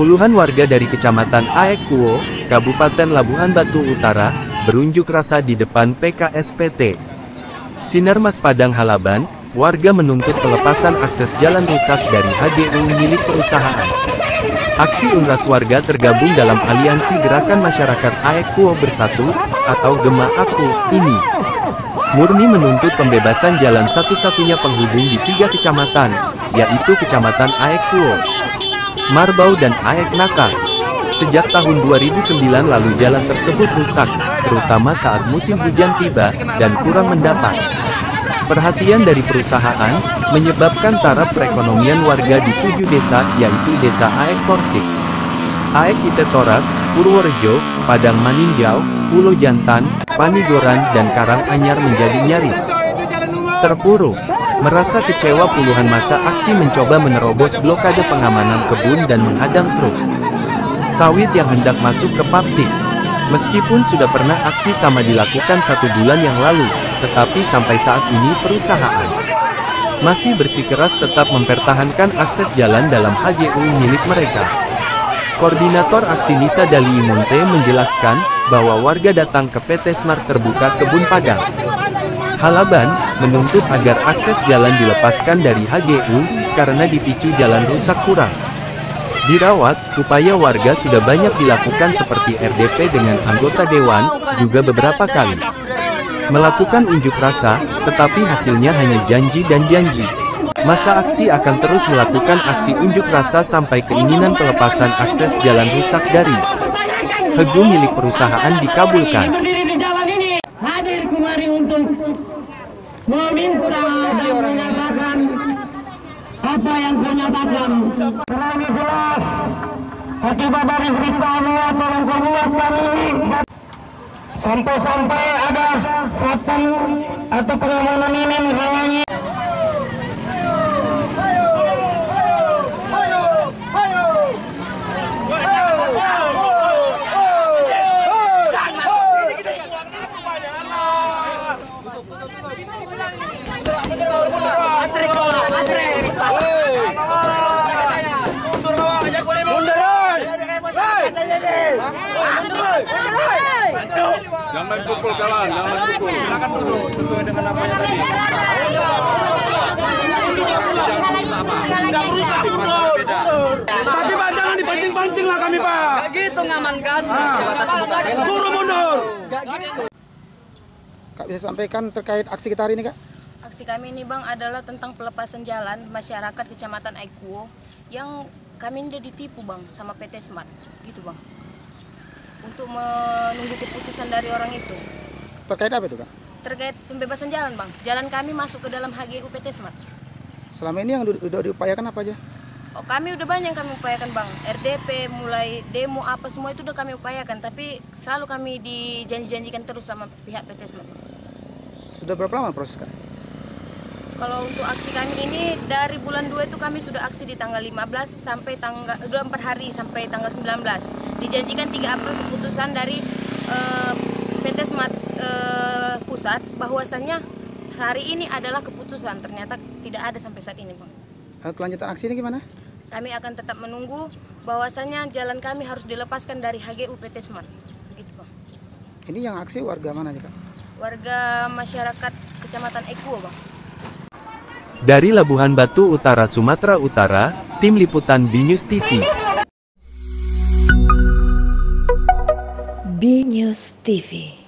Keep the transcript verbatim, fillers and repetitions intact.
Puluhan warga dari Kecamatan Aek Kuo, Kabupaten Labuhan Batu Utara, berunjuk rasa di depan P K S P T. Sinar Mas Padang Halaban. Warga menuntut pelepasan akses jalan rusak dari H G U milik perusahaan. Aksi ulas warga tergabung dalam Aliansi Gerakan Masyarakat Aek Kuo Bersatu, atau Gema Aku, ini murni menuntut pembebasan jalan satu-satunya penghubung di tiga kecamatan, yaitu Kecamatan Aek Kuo, Marbau dan Aek Natas. Sejak tahun dua ribu sembilan lalu jalan tersebut rusak, terutama saat musim hujan tiba, dan kurang mendapat perhatian dari perusahaan, menyebabkan taraf perekonomian warga di tujuh desa, yaitu desa Aek Torsik, Aek Itetoras, Purworejo, Padang Maninjau, Pulau Jantan, Panigoran, dan Karang Anyar menjadi nyaris terpuruk. Merasa kecewa, puluhan massa aksi mencoba menerobos blokade pengamanan kebun dan menghadang truk sawit yang hendak masuk ke pabrik. Meskipun sudah pernah aksi sama dilakukan satu bulan yang lalu, tetapi sampai saat ini perusahaan masih bersikeras tetap mempertahankan akses jalan dalam H G U milik mereka. Koordinator aksi Nisa Dalimonthe menjelaskan bahwa warga datang ke P T Smart terbuka Kebun Padang Halaban menuntut agar akses jalan dilepaskan dari H G U karena dipicu jalan rusak kurang dirawat. Upaya warga sudah banyak dilakukan seperti R D P dengan anggota dewan, juga beberapa kali melakukan unjuk rasa, tetapi hasilnya hanya janji dan janji. Massa aksi akan terus melakukan aksi unjuk rasa sampai keinginan pelepasan akses jalan rusak dari H G U milik perusahaan dikabulkan. Hadir kemari untuk meminta dan menyatakan apa yang dinyatakan terlalu jelas akibat dari berita yang dalam perbuatan ini, sampai-sampai ada satpam atau pengamanan ini menghalangi. Jangan kumpul kawan, jangan kumpul. Silakan duduk sesuai dengan namanya tadi. Tidak berusaha mundur. Tapi Pak, jangan dipancing-pancing lah kami, Pak. Gak gitu ngamankan. Suruh mundur. Kak, bisa sampaikan terkait aksi kita hari ini, Kak? Aksi kami ini, Bang, adalah tentang pelepasan jalan masyarakat Kecamatan Aek Kuo yang kami ini udah ditipu, Bang, sama P T Smart, gitu, Bang. Untuk menunggu keputusan dari orang itu. Terkait apa itu, Kak? Terkait pembebasan jalan, Bang. Jalan kami masuk ke dalam H G U P T Smart. Selama ini yang udah diupayakan apa aja? Oh, kami udah banyak yang kami upayakan, Bang. R D P, mulai demo apa semua itu udah kami upayakan, tapi selalu kami dijanji-janjikan terus sama pihak P T Smart. Sudah berapa lama proses, Kak? Kalau untuk aksi kami ini dari bulan dua itu kami sudah aksi di tanggal lima belas sampai tanggal empat hari sampai tanggal sembilan belas. Dijanjikan tiga April keputusan dari uh, P T Smart uh, pusat bahwasannya hari ini adalah keputusan. Ternyata tidak ada sampai saat ini, Bang. Kelanjutan aksi ini gimana? Kami akan tetap menunggu bahwasannya jalan kami harus dilepaskan dari H G U P T Smart. Begitu, Bang. Ini yang aksi warga mana aja, Kak? Warga masyarakat Kecamatan Aek Kuo, Bang. Dari Labuhan Batu Utara, Sumatera Utara, Tim Liputan B News T V. B News T V.